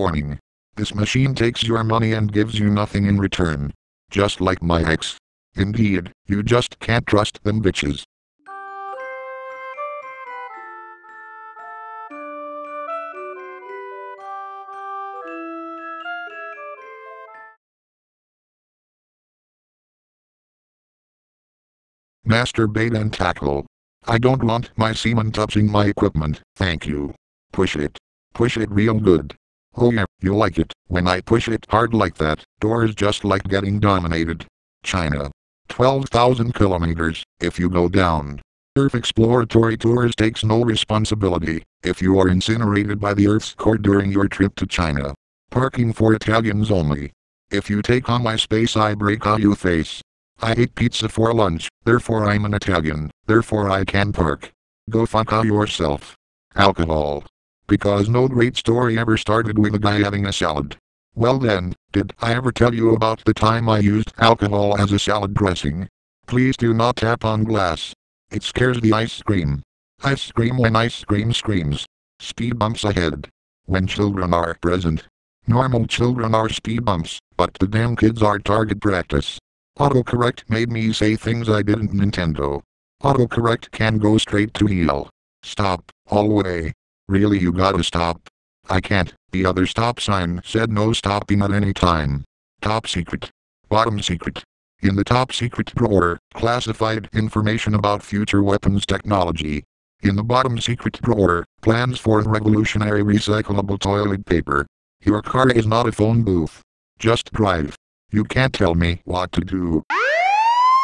Warning. This machine takes your money and gives you nothing in return. Just like my ex. Indeed, you just can't trust them bitches. Masturbate and tackle. I don't want my semen touching my equipment, thank you. Push it. Push it real good. Oh yeah, you like it, when I push it hard like that. Doors just like getting dominated. China. 12,000 kilometers, if you go down. Earth exploratory tours takes no responsibility, if you are incinerated by the Earth's core during your trip to China. Parking for Italians only. If you take on my space I break out your face. I ate pizza for lunch, therefore I'm an Italian, therefore I can park. Go fuck yourself. Alcohol. Because no great story ever started with a guy having a salad. Well then, did I ever tell you about the time I used alcohol as a salad dressing? Please do not tap on glass. It scares the ice cream. Ice cream when ice cream screams. Speed bumps ahead. When children are present. Normal children are speed bumps, but the damn kids are target practice. Autocorrect made me say things I didn't. Nintendo. Autocorrect can go straight to hell. Stop, hallway. Really you gotta stop. I can't, the other stop sign said no stopping at any time. Top secret. Bottom secret. In the top secret drawer, classified information about future weapons technology. In the bottom secret drawer, plans for revolutionary recyclable toilet paper. Your car is not a phone booth. Just drive. You can't tell me what to do.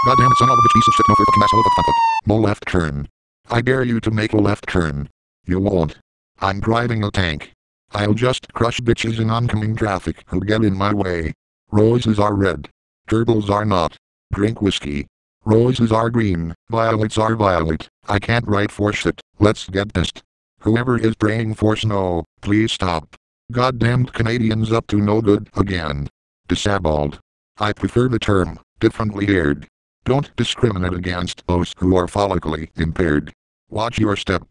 Goddamn it, son of a bitch, piece of shit, motherfucking asshole, fuck. No left turn. I dare you to make a left turn. You won't. I'm driving a tank. I'll just crush bitches in oncoming traffic who get in my way. Roses are red. Turtles are not. Drink whiskey. Roses are green. Violets are violet. I can't write for shit. Let's get pissed. Whoever is praying for snow, please stop. Goddamned Canadians up to no good again. Disabled. I prefer the term, differently aired. Don't discriminate against those who are follically impaired. Watch your step.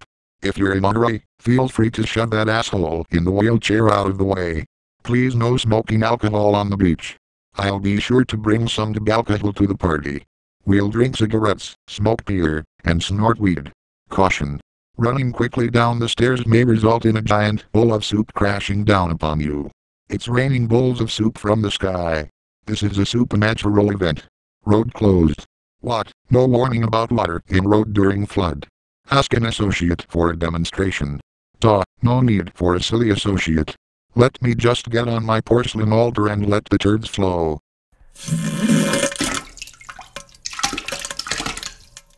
If you're in a hurry, feel free to shove that asshole in the wheelchair out of the way. Please no smoking alcohol on the beach. I'll be sure to bring some alcohol to the party. We'll drink cigarettes, smoke beer, and snort weed. Caution. Running quickly down the stairs may result in a giant bowl of soup crashing down upon you. It's raining bowls of soup from the sky. This is a supernatural event. Road closed. What? No warning about water in road during flood. Ask an associate for a demonstration. Duh, no need for a silly associate. Let me just get on my porcelain altar and let the turds flow.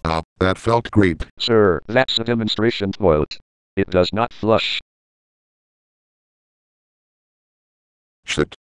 Ah, that felt great. Sir, that's a demonstration toilet. It does not flush. Shit.